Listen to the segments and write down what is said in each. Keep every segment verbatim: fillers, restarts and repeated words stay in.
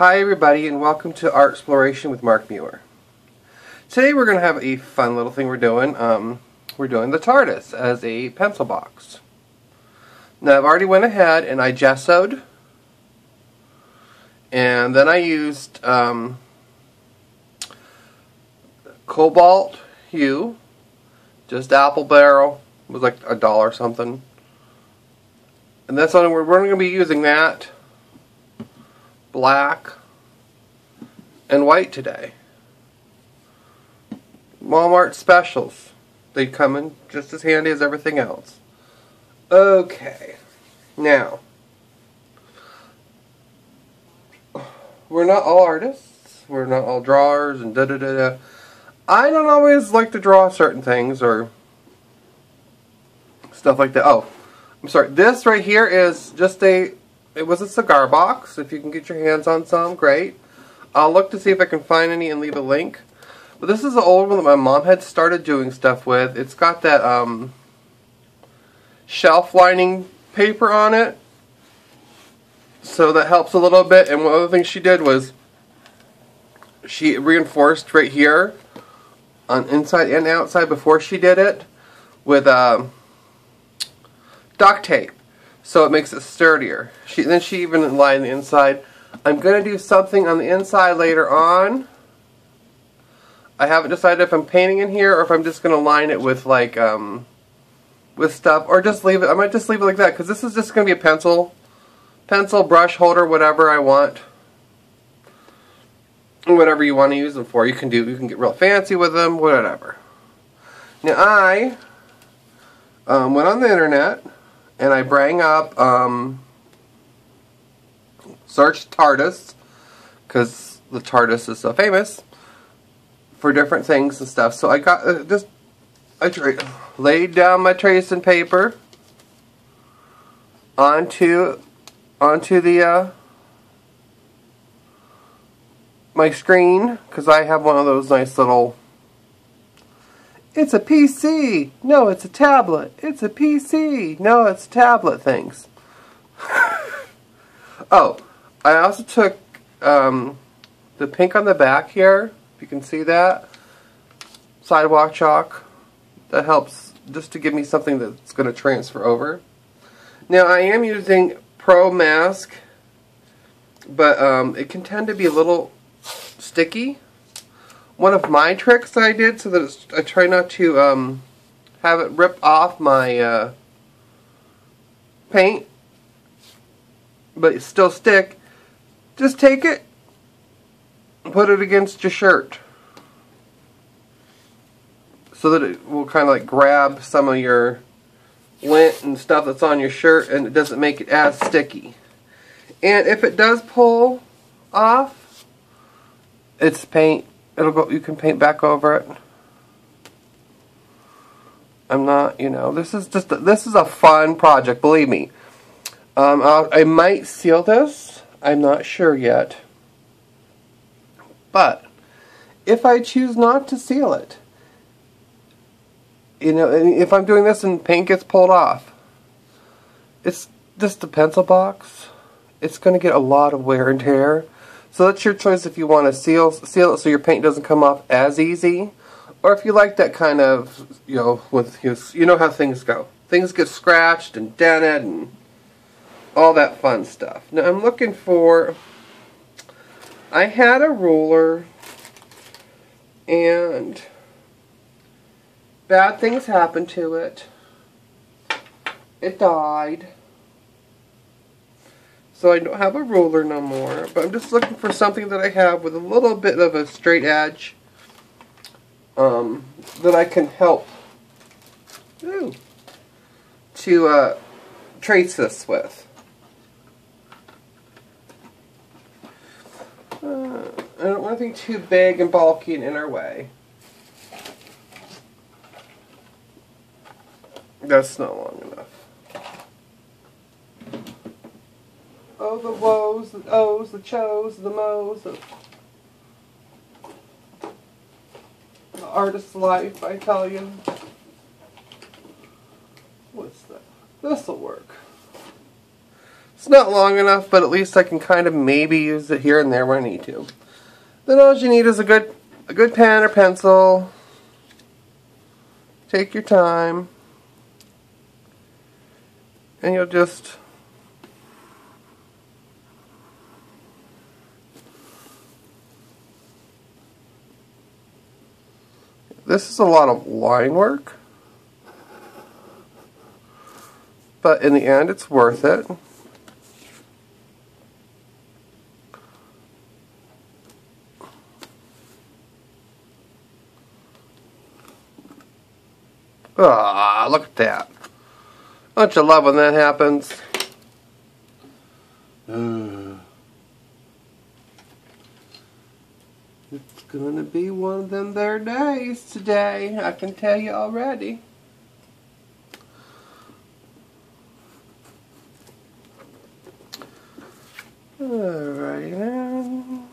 Hi everybody, and welcome to Artsploration with Mark Muir. Today we're going to have a fun little thing we're doing. Um, we're doing the TARDIS as a pencil box. Now I've already went ahead and I gessoed, and then I used um, cobalt hue, just apple barrel, it was like a dollar something, and that's on. We're going to be using that. Black and white today. Walmart specials. They come in just as handy as everything else. Okay. Now, we're not all artists. We're not all drawers and da-da-da-da. I don't always like to draw certain things or stuff like that. Oh, I'm sorry. This right here is just a... It was a cigar box. If you can get your hands on some, great. I'll look to see if I can find any and leave a link. But this is the old one that my mom had started doing stuff with. It's got that um, shelf lining paper on it, so that helps a little bit. And one of the things she did was she reinforced right here on inside and outside before she did it with um, duct tape. So it makes it sturdier. She, then she even lined the inside. I'm going to do something on the inside later on. I haven't decided if I'm painting in here or if I'm just going to line it with like um, with stuff, or just leave it. I might just leave it like that because this is just going to be a pencil, pencil, brush holder, whatever I want, whatever you want to use them for. You can do. You can get real fancy with them, whatever. Now I um, went on the internet. And I bring up, um, search TARDIS, because the TARDIS is so famous for different things and stuff. So I got uh, this, I tra- laid down my tracing paper onto, onto the, uh, my screen, because I have one of those nice little, it's a P C! No, it's a tablet! It's a P C! No, it's tablet things. Oh, I also took um, the pink on the back here, if you can see that. Sidewalk chalk. That helps just to give me something that's going to transfer over. Now, I am using Pro Mask, but um, it can tend to be a little sticky. One of my tricks I did so that it's, I try not to um, have it rip off my uh, paint, but it still stick, just take it and put it against your shirt so that it will kind of like grab some of your lint and stuff that's on your shirt, and it doesn't make it as sticky. And if it does pull off, it's paint. It'll go, you can paint back over it. I'm not, you know, this is just, a, this is a fun project, believe me. Um, I'll, I might seal this, I'm not sure yet. But, if I choose not to seal it, you know, if I'm doing this and paint gets pulled off, it's just a pencil box. It's going to get a lot of wear and tear. So that's your choice if you want to seal seal it so your paint doesn't come off as easy, or if you like that kind of, you know, with you, you know how things go. Things get scratched and dented and all that fun stuff. Now I'm looking for, I had a ruler, and bad things happened to it. It died. So I don't have a ruler no more, but I'm just looking for something that I have with a little bit of a straight edge um, that I can help ooh, to uh, trace this with. Uh, I don't want anything too big and bulky and in our way. That's not long enough. Oh, the woes, the ohs, the chos, the mo's, the, the artist's life, I tell you. What's that? This'll work. It's not long enough, but at least I can kind of maybe use it here and there where I need to. Then all you need is a good a good pen or pencil. Take your time. And you'll just this is a lot of line work. But in the end it's worth it. Ah, look at that. Don't you love when that happens? Uh, it's gonna be one of them there days today, I can tell you already. Alrighty then.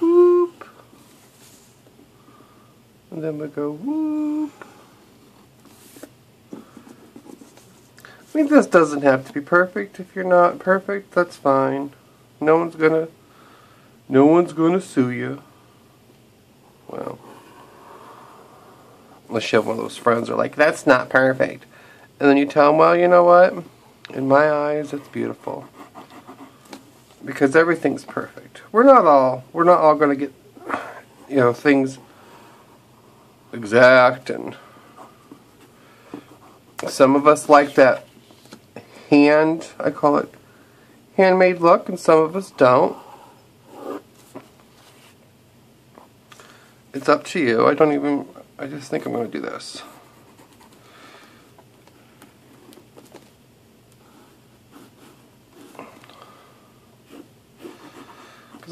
Whoop, and then we go whoop. I mean, this doesn't have to be perfect. If you're not perfect, that's fine. No one's gonna, no one's gonna sue you. Well, unless you have one of those friends who are like, "That's not perfect," and then you tell them, "Well, you know what? In my eyes, it's beautiful." Because everything's perfect. We're not all we're not all going to get, you know, things exact, and some of us like that hand, I call it handmade look, and some of us don't. It's up to you. I don't even I just think I'm going to do this.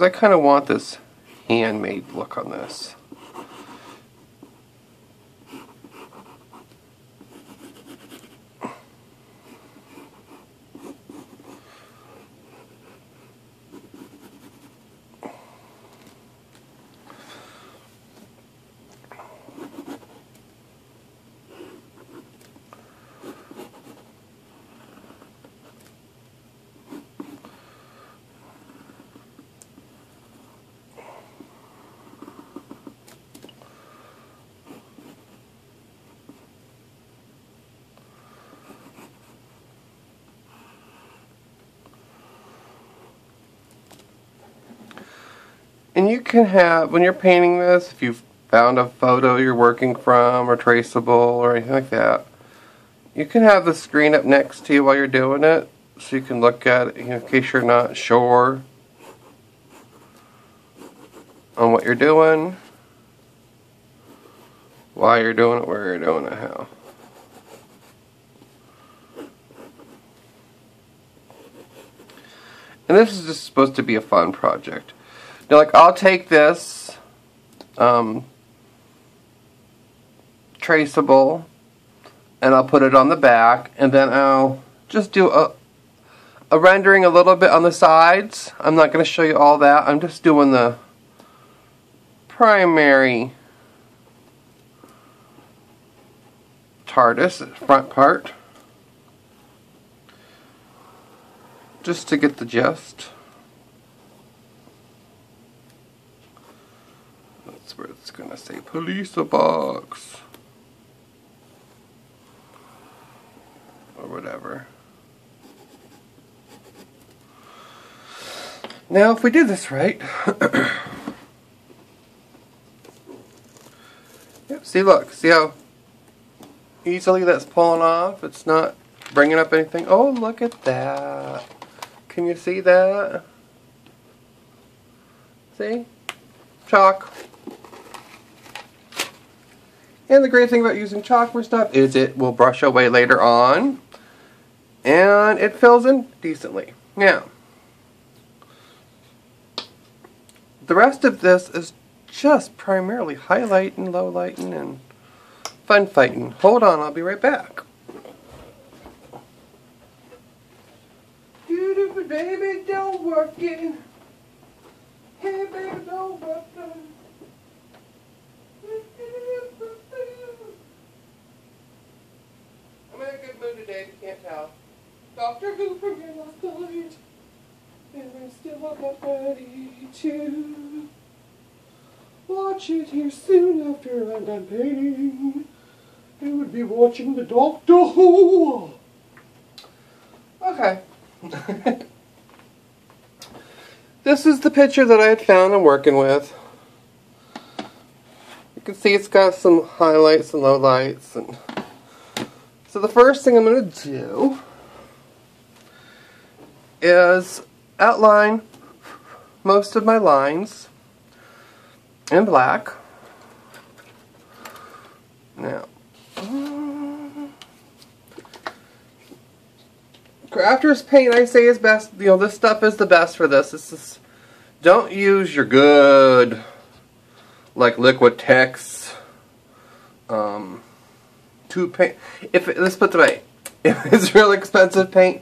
I kind of want this handmade look on this. And you can have, when you're painting this, if you've found a photo you're working from or traceable or anything like that, you can have the screen up next to you while you're doing it, so you can look at it, you know, in case you're not sure on what you're doing, why you're doing it, where you're doing it, how. And this is just supposed to be a fun project. Now, like, I'll take this um, traceable, and I'll put it on the back, and then I'll just do a, a rendering a little bit on the sides. I'm not going to show you all that. I'm just doing the primary TARDIS front part, just to get the gist. Where it's gonna say police box or whatever. Now, if we do this right, yep. See, look, see how easily that's pulling off. It's not bringing up anything. Oh, look at that! Can you see that? See, chalk. And the great thing about using chalk for stuff is it will brush away later on, and it fills in decently. Now, the rest of this is just primarily highlighting, lowlighting, and fun fighting. Hold on, I'll be right back. stupid baby, don't working. Hey baby, don't working. I'm in a good mood today, if you can't tell. Doctor Who from here last night, and I'm still up at thirty-two. Watch it here soon after I'm done painting. It would be watching the Doctor Who. Okay. This is the picture that I had found and working with. You can see it's got some highlights and lowlights. And so the first thing I'm going to do is outline most of my lines in black. Now, crafter's paint, I say, is best. You know, this stuff is the best for this. It's just, don't use your good, like Liquitex, um, tube paint. If it, let's put it away. If it's real expensive paint,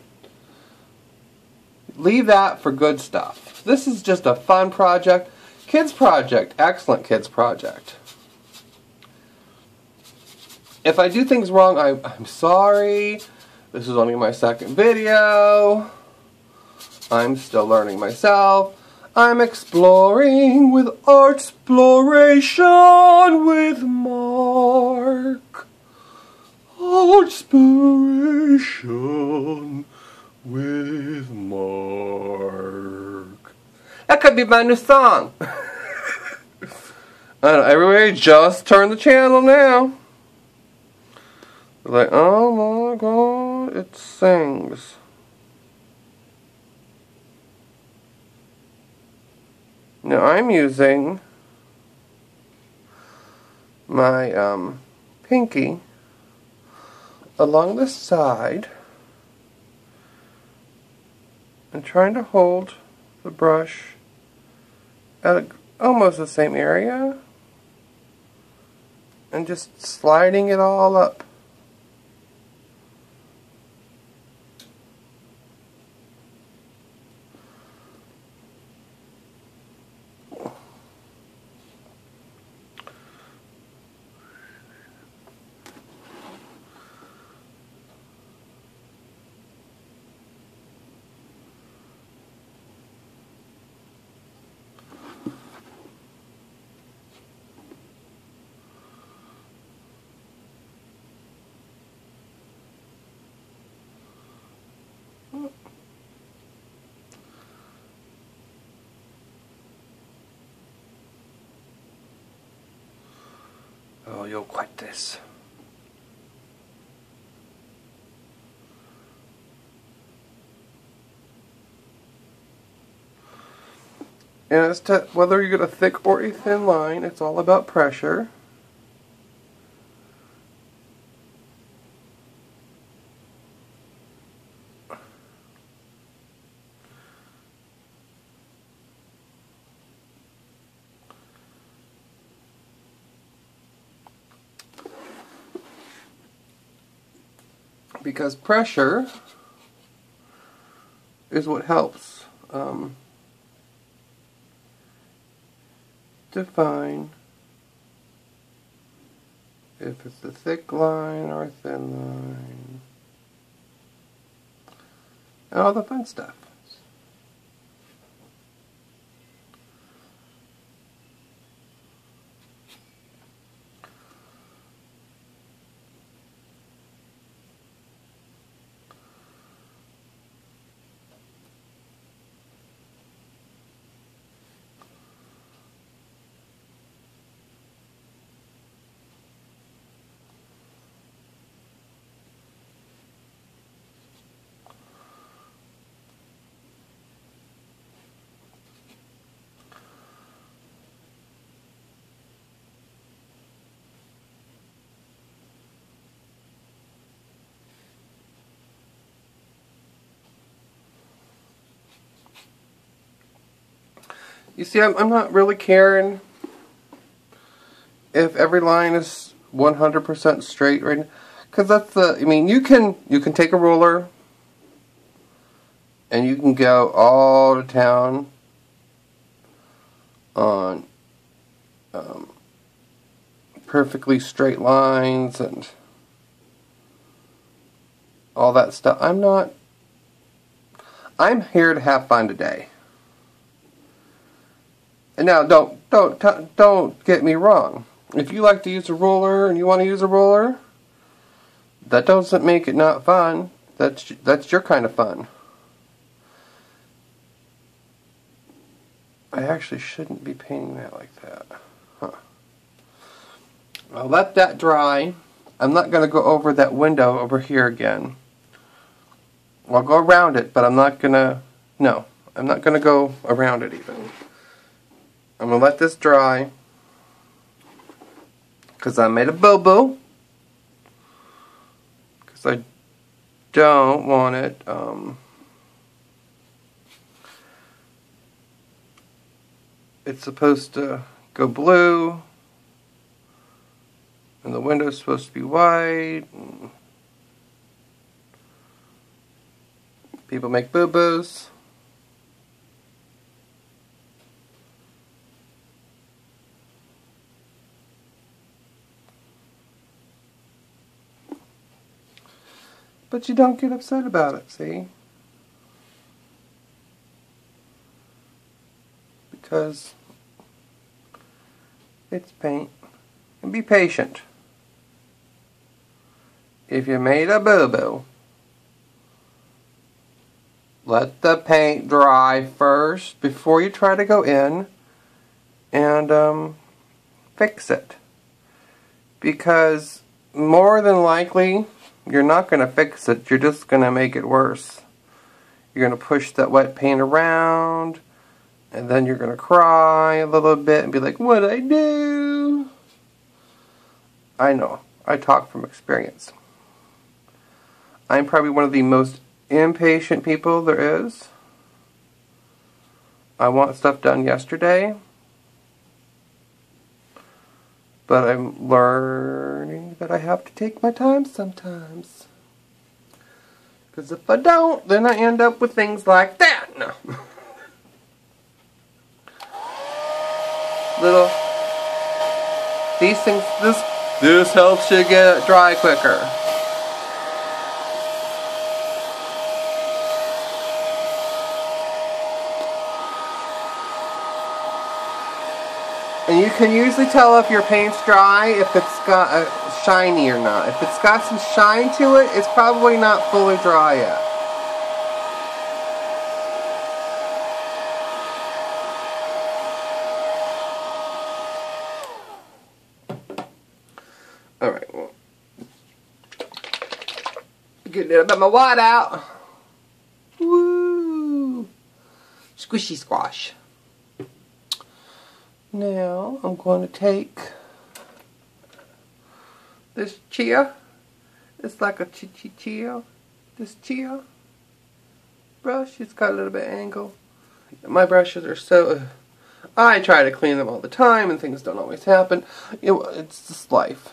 leave that for good stuff. This is just a fun project. Kids project. Excellent kids project. If I do things wrong, I, I'm sorry. This is only my second video. I'm still learning myself. I'm exploring with Artsploration with Mark. Artsploration with Mark. That could be my new song. I don't know, everybody just turn the channel now. Like, oh my God, it sings. Now I'm using my um, pinky along the side and trying to hold the brush at a, almost the same area and just sliding it all up. Oh, you'll quit this. And as to whether you get a thick or a thin line, it's all about pressure. Because pressure is what helps um, define if it's a thick line or a thin line, and all the fun stuff. You see, I'm, I'm not really caring if every line is one hundred percent straight right now, because that's the, I mean, you can, you can take a ruler and you can go all to town on um, perfectly straight lines and all that stuff. I'm not, I'm here to have fun today. And now don't, don't, don't get me wrong. If you like to use a ruler and you want to use a ruler, that doesn't make it not fun. That's, that's your kind of fun. I actually shouldn't be painting that like that. Huh. I'll let that dry. I'm not going to go over that window over here again. I'll go around it, but I'm not going to, no, I'm not going to go around it even. I'm going to let this dry, because I made a boo-boo, because I don't want it, um, it's supposed to go blue, and the window's supposed to be white. People make boo-boos. But you don't get upset about it, see? Because it's paint. And be patient. If you made a boo-boo, let the paint dry first before you try to go in and um, fix it. Because more than likely, you're not going to fix it, you're just going to make it worse. You're going to push that wet paint around, and then you're going to cry a little bit and be like, what'd I do? I know, I talk from experience. I'm probably one of the most impatient people there is. I want stuff done yesterday, but I'm learning that I have to take my time sometimes. Because if I don't, then I end up with things like that. No. Little. These things, this, this helps you get it dry quicker. And you can usually tell if your paint's dry if it's got a uh, shiny or not. If it's got some shine to it, it's probably not fully dry yet. Alright, well, getting a little bit of my water out. Woo! Squishy squash. Now, I'm going to take this chia, it's like a chi-chi-chia, this chia brush, it's got a little bit of angle. My brushes are so, I try to clean them all the time and things don't always happen. It, it's just life.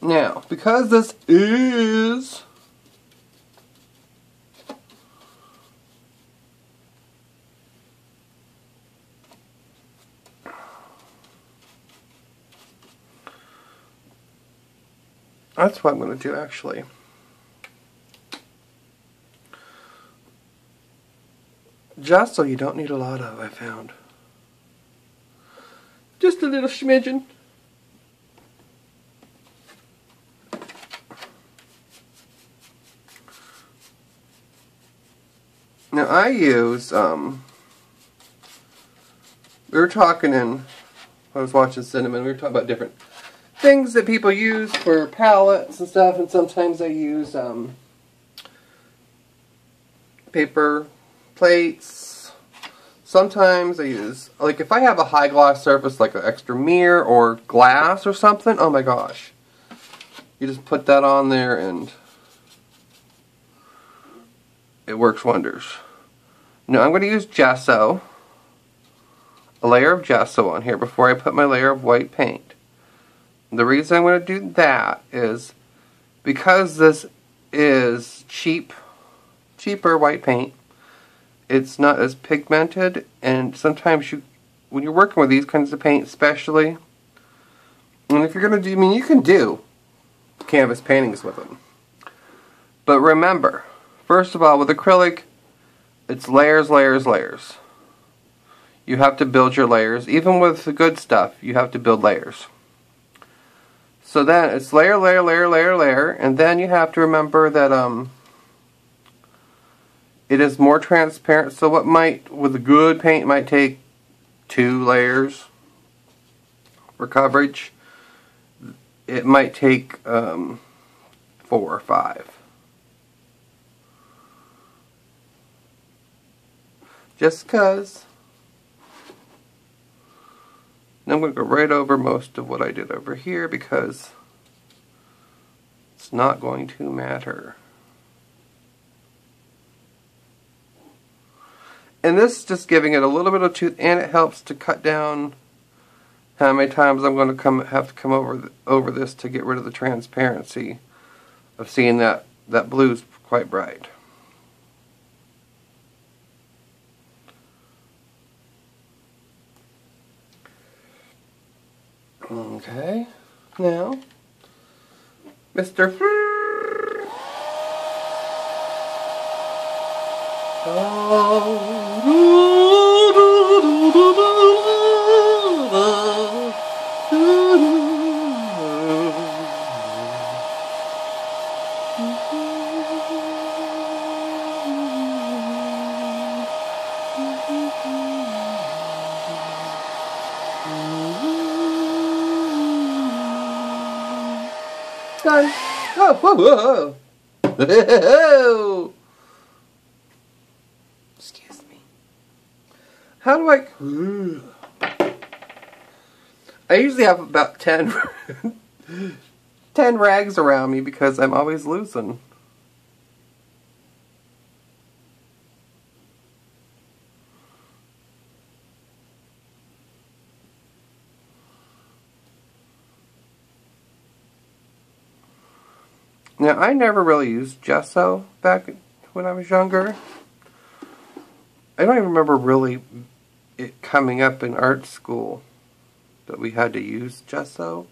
Now, because this is that's what I'm going to do, actually. Just so you don't need a lot of, I found. Just a little smidgen. Now, I use, um, we were talking in, I was watching Cinnamon, we were talking about different things that people use for palettes and stuff, and sometimes I use um, paper plates. Sometimes I use, like if I have a high gloss surface like an extra mirror or glass or something, oh my gosh. You just put that on there and it works wonders. Now I'm going to use gesso, a layer of gesso on here before I put my layer of white paint. The reason I'm going to do that is because this is cheap, cheaper white paint, it's not as pigmented, and sometimes you, when you're working with these kinds of paint especially, and if you're going to do, I mean, you can do canvas paintings with them. But remember, first of all, with acrylic, it's layers, layers, layers. You have to build your layers. Even with the good stuff, you have to build layers. So then it's layer, layer, layer, layer, layer, and then you have to remember that um, it is more transparent. So what might, with a good paint, might take two layers for coverage. It might take um, four or five. Just because. Now I'm going to go right over most of what I did over here because it's not going to matter. And this is just giving it a little bit of tooth, and it helps to cut down how many times I'm going to come have to come over the, over this to get rid of the transparency of seeing that that blue's quite bright. Okay, now, Mister Whoa, whoa. Excuse me. How do I... I usually have about ten, ten rags around me because I'm always losing. Now, I never really used gesso back when I was younger. I don't even remember really it coming up in art school that we had to use gesso.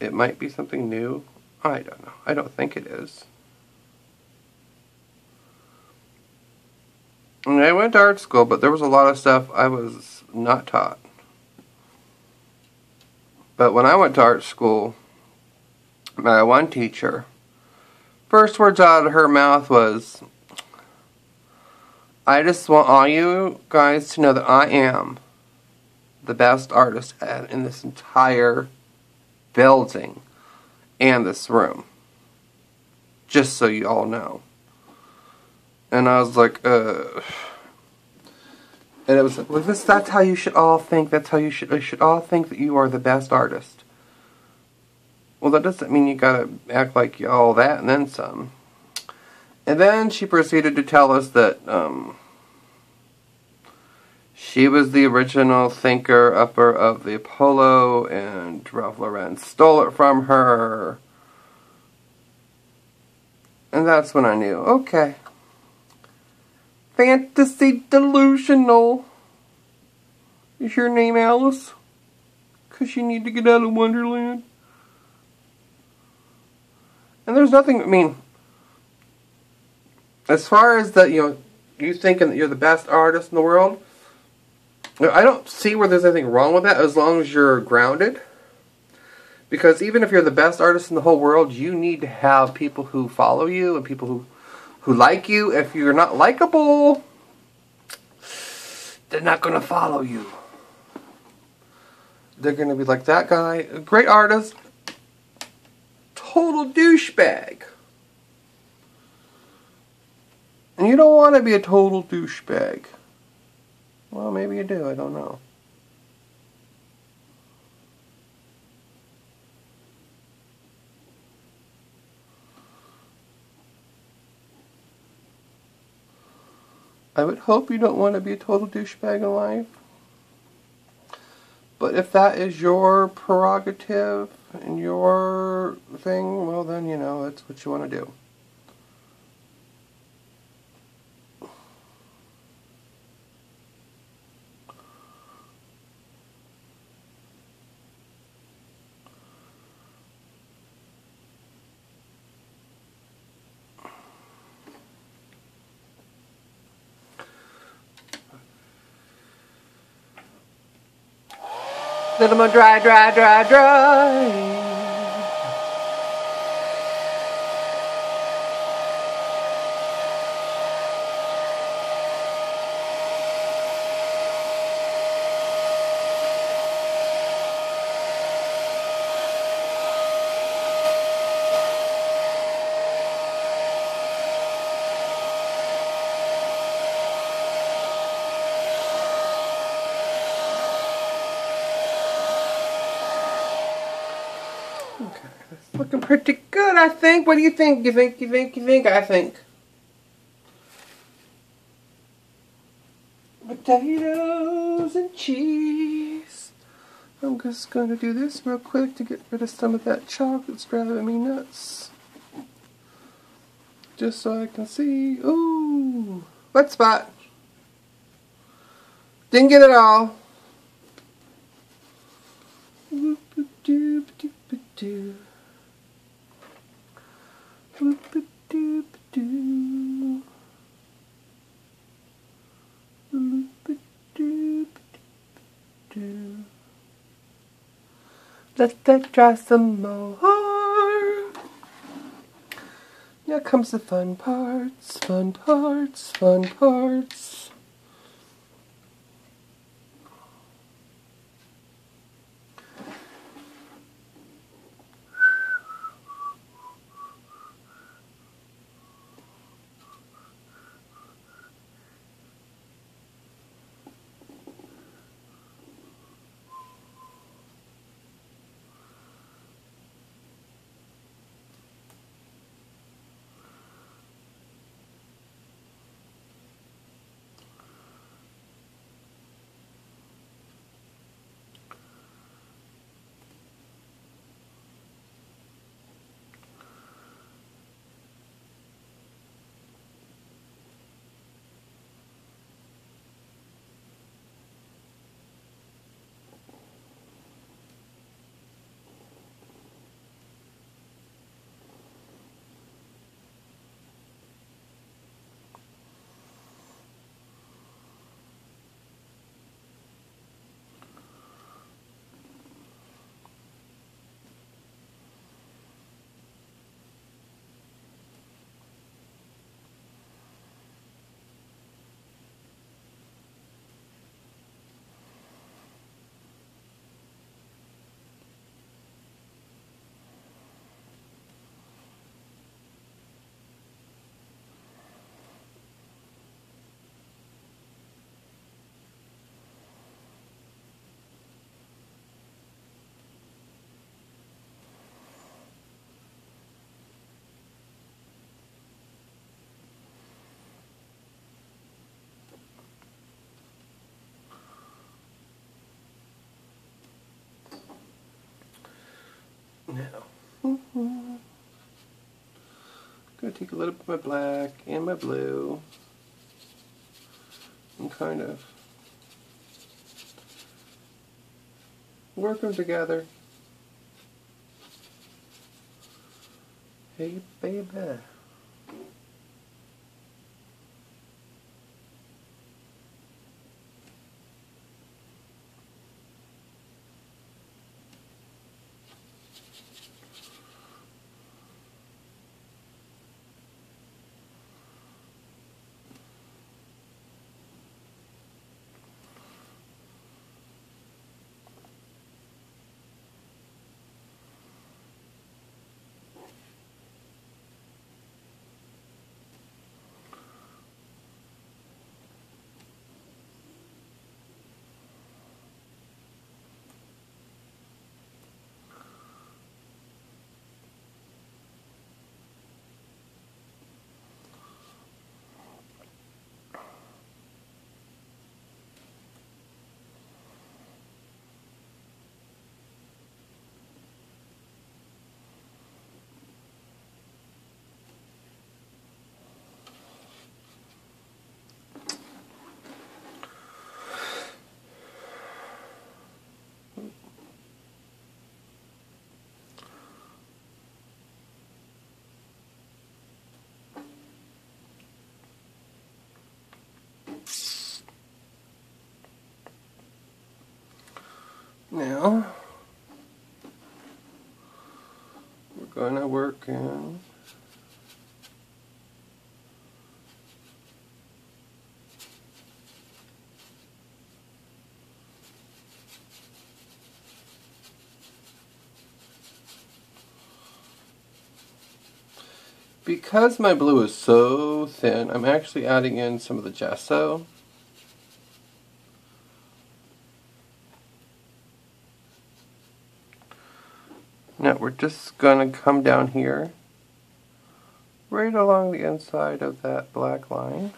It might be something new. I don't know. I don't think it is. And I went to art school, but there was a lot of stuff I was not taught. But when I went to art school, my one teacher, first words out of her mouth was, I just want all you guys to know that I am the best artist in this entire building and this room. Just so you all know. And I was like, uh... And it was like, well, this, that's how you should all think. That's how you should, you should all think that you are the best artist. Well, that doesn't mean you gotta act like all that and then some. And then she proceeded to tell us that um, she was the original thinker upper of the Apollo, and Ralph Lauren stole it from her. And that's when I knew, okay, fantasy delusional. Is your name Alice? 'Cause you need to get out of Wonderland. And there's nothing, I mean, as far as that, you know, you thinking that you're the best artist in the world, I don't see where there's anything wrong with that as long as you're grounded. Because even if you're the best artist in the whole world, you need to have people who follow you and people who, who like you. If you're not likable, they're not going to follow you. They're going to be like, that guy, a great artist, total douchebag. And you don't want to be a total douchebag. Well, maybe you do, I don't know. I would hope you don't want to be a total douchebag in life. But if that is your prerogative in your thing, well then, you know, that's what you want to do. Let them dry, dry, dry, dry. Looking pretty good, I think. What do you think? You think, you think, you think, I think. Potatoes and cheese. I'm just going to do this real quick to get rid of some of that chalk that's driving me nuts. Just so I can see. Ooh, wet spot. Didn't get it all. Whoop-a-doo-ba-doo-ba-doo. Whoop-a-doop-a-doo. Whoop-a-doop-a-doo. Let that dry some more. Now comes the fun parts, fun parts, fun parts. Now, mm-hmm. I'm going to take a little bit of my black and my blue and kind of work them together. Hey, baby. Now, we're going to work in because my blue is so thin, I'm actually adding in some of the gesso. Now we're just going to come down here, right along the inside of that black line.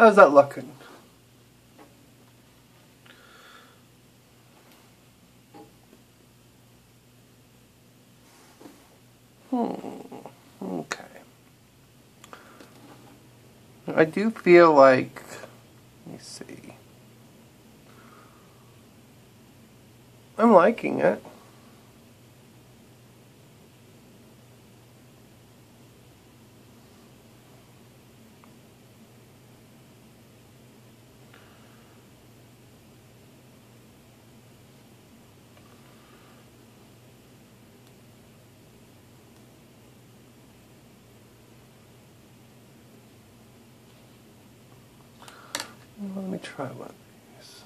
How's that looking? Hmm, okay. I do feel like, let me see. I'm liking it. Let me try one of these.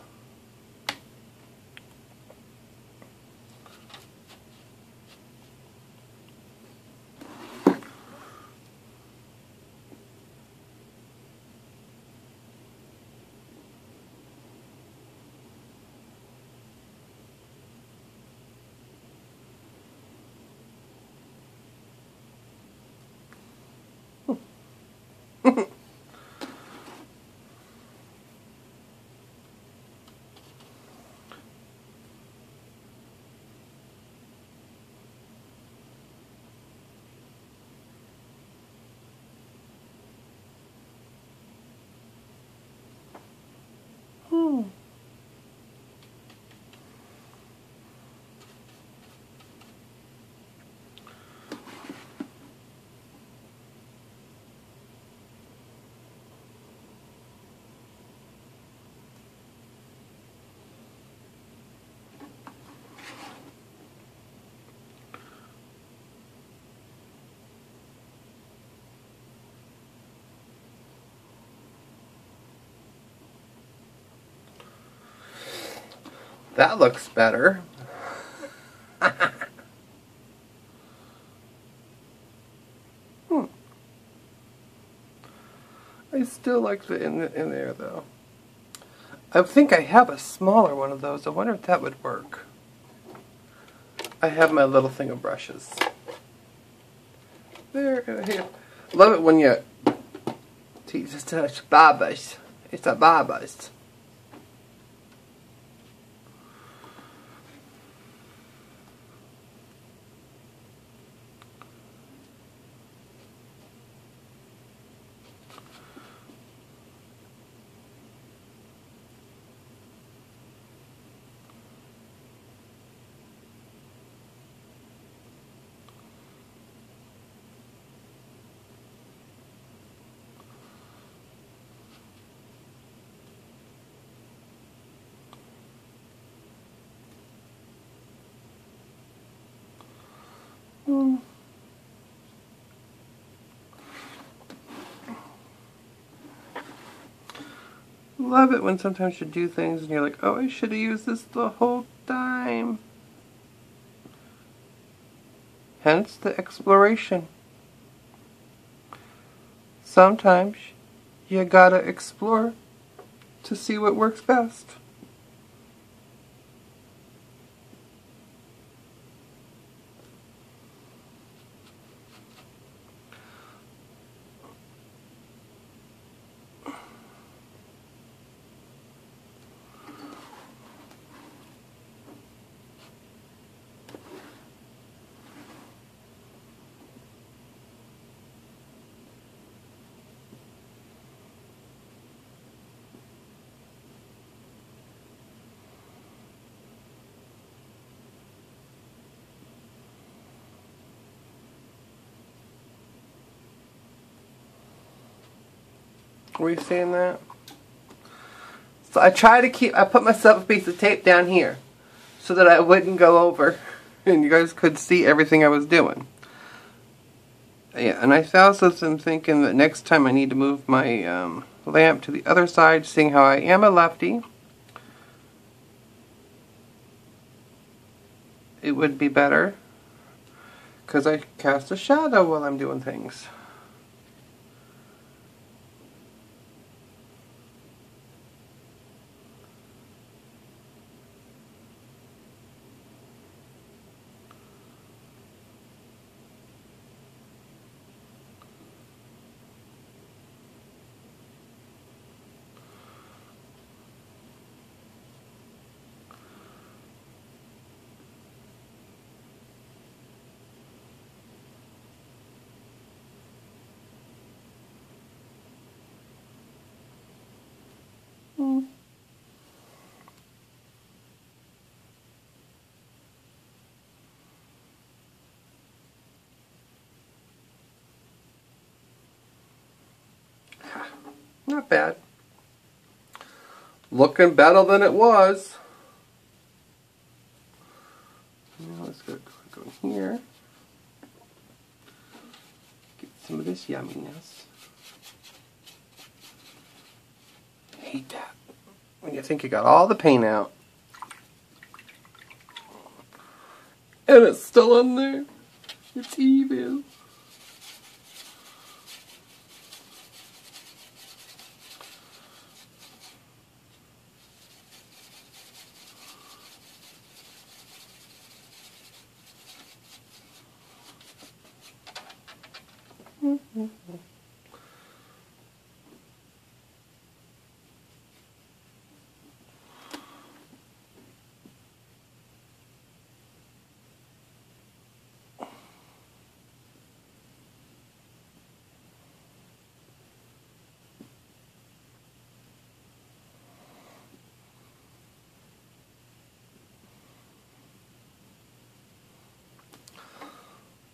That looks better. still like the in, the in there though. I think I have a smaller one of those. I wonder if that would work. I have my little thing of brushes. There, here. Love it when you teach us to barbers. It's a barbers. Love it when sometimes you do things and you're like, oh, I should have used this the whole time. Hence the exploration. Sometimes you gotta explore to see what works best. Were you seeing that? So I try to keep, I put myself a piece of tape down here so that I wouldn't go over and you guys could see everything I was doing. Yeah, and I also am thinking that next time I need to move my um, lamp to the other side, seeing how I am a lefty. It would be better because I cast a shadow while I'm doing things. Not bad. Looking better than it was. Now let's go click on here. Get some of this yumminess. I hate that. When you think you got all the paint out. And it's still in there. It's evil.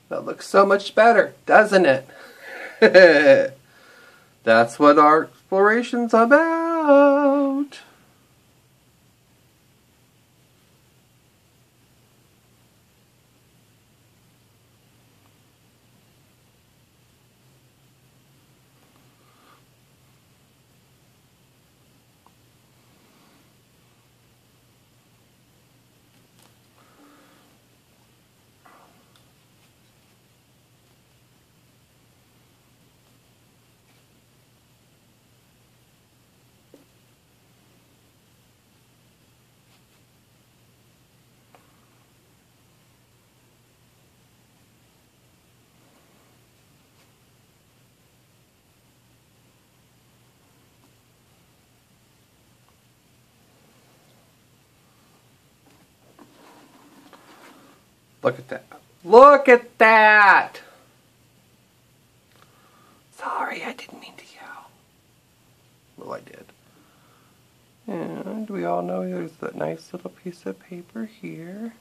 That looks so much better, doesn't it? That's what our exploration's about. Look at that. Look at that! Sorry, I didn't mean to yell. Well, I did. And we all know there's that nice little piece of paper here.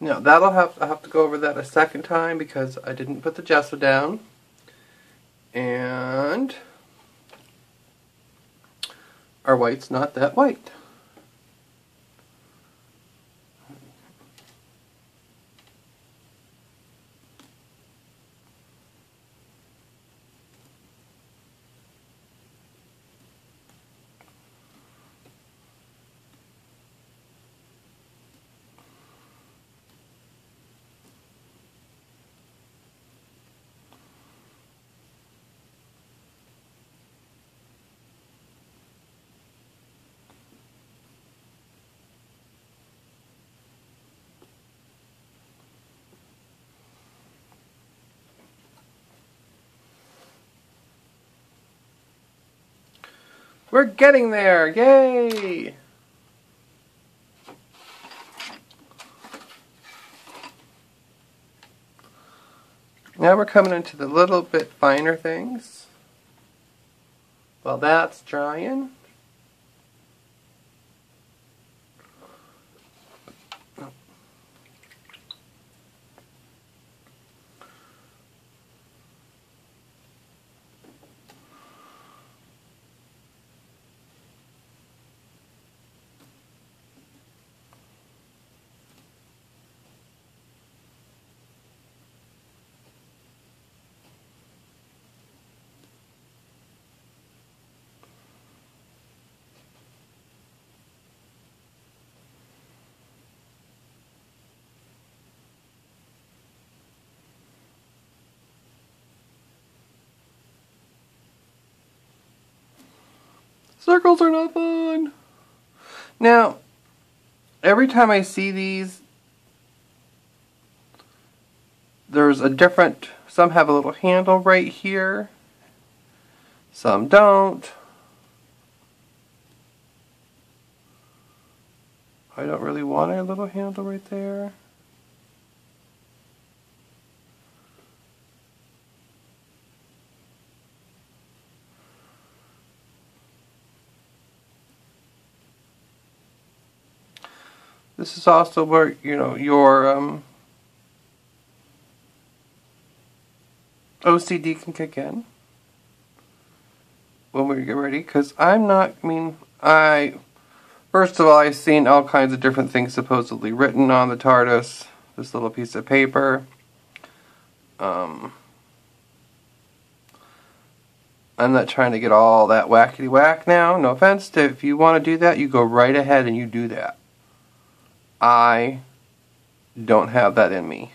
Now that'll have, I'll have to go over that a second time because I didn't put the gesso down. And our white's not that white. We're getting there! Yay! Now we're coming into the little bit finer things. Well, that's drying. Circles are not fun! Now, every time I see these, there's a different, some have a little handle right here, some don't. I don't really want a little handle right there. This is also where, you know, your um, O C D can kick in when we get ready. Because I'm not, I mean, I, first of all, I've seen all kinds of different things supposedly written on the TARDIS, this little piece of paper. Um, I'm not trying to get all that wackety-whack now, no offense. If you want to do that, you go right ahead and you do that. I don't have that in me.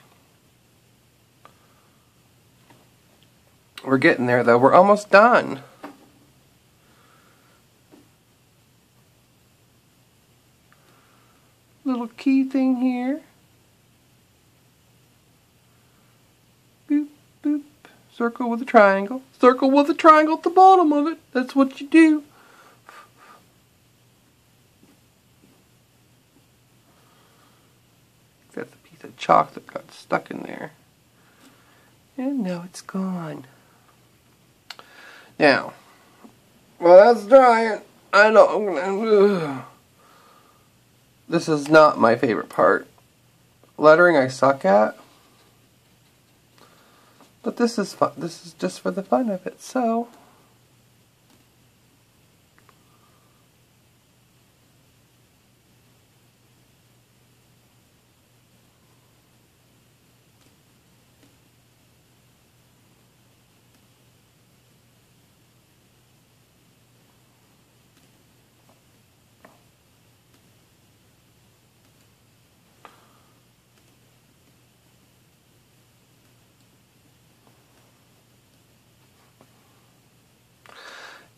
We're getting there though. We're almost done. Little key thing here. Boop, boop. Circle with a triangle. Circle with a triangle at the bottom of it. That's what you do. That's a piece of chalk that got stuck in there. And now it's gone. Now, well, that's drying. I don't. Ugh. This is not my favorite part. Lettering I suck at. But this is fun. This is just for the fun of it. So.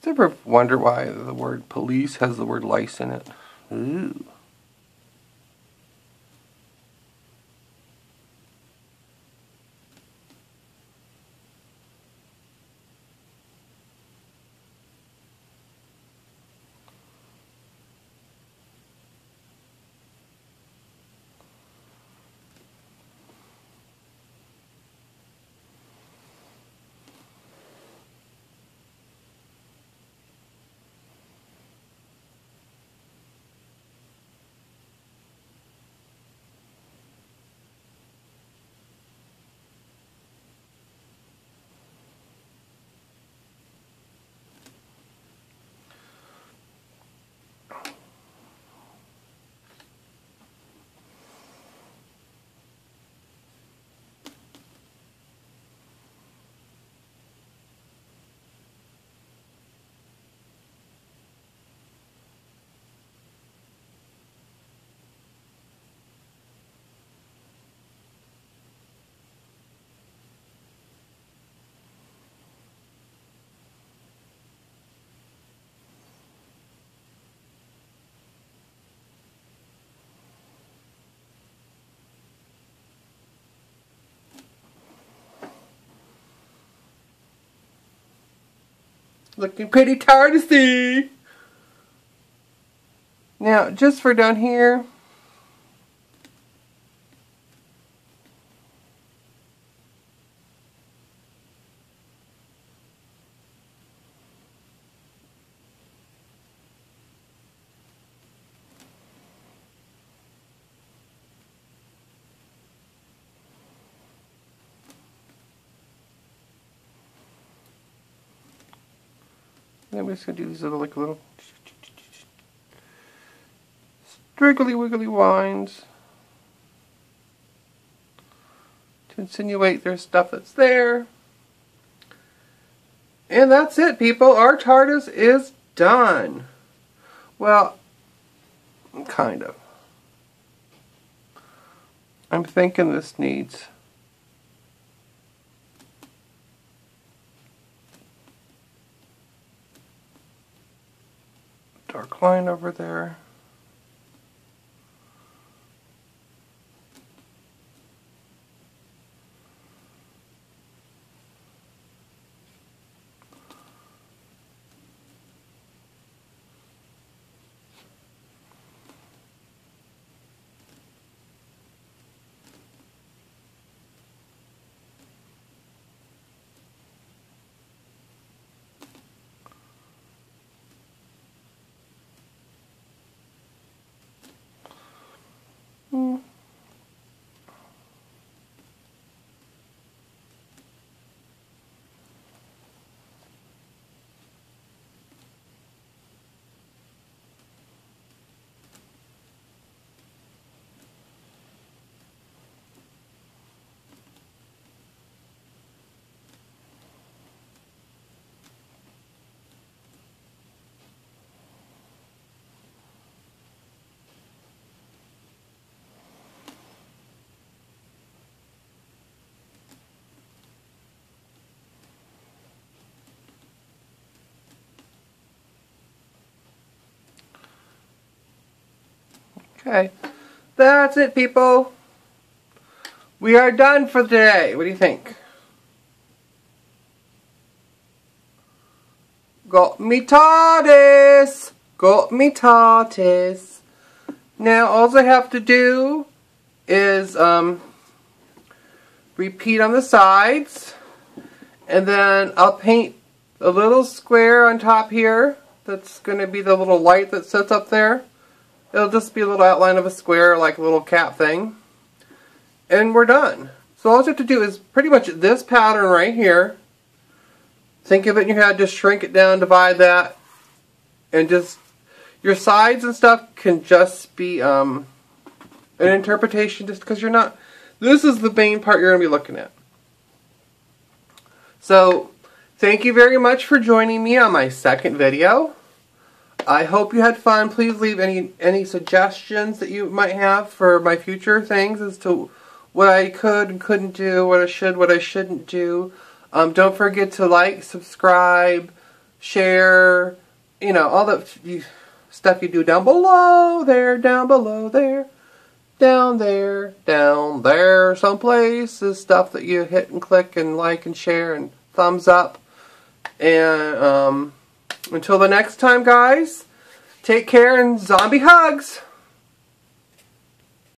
Did you ever wonder why the word police has the word lice in it? Ooh. Looking pretty TARDIS-y. Now, just for down here, I'm just going to do these little, like, little striggly wiggly winds to insinuate there's stuff that's there. And that's it, people. Our TARDIS is done. Well, kind of. I'm thinking this needs... dark line over there. Okay, that's it, people. We are done for today. What do you think? Got me TARDIS! Got me TARDIS! Now, all I have to do is um, repeat on the sides, and then I'll paint a little square on top here that's going to be the little light that sits up there. It'll just be a little outline of a square, like a little cap thing. And we're done. So all you have to do is pretty much this pattern right here. Think of it in your head, just shrink it down, divide that. And just, your sides and stuff can just be um, an interpretation, just because you're not, this is the main part you're going to be looking at. So, thank you very much for joining me on my second video. I hope you had fun. Please leave any any suggestions that you might have for my future things as to what I could and couldn't do, what I should, what I shouldn't do. Um, don't forget to like, subscribe, share, you know, all the you, stuff you do down below there, down below there, down there, down there someplace is stuff that you hit and click and like and share and thumbs up. And um, until the next time, guys, take care and zombie hugs!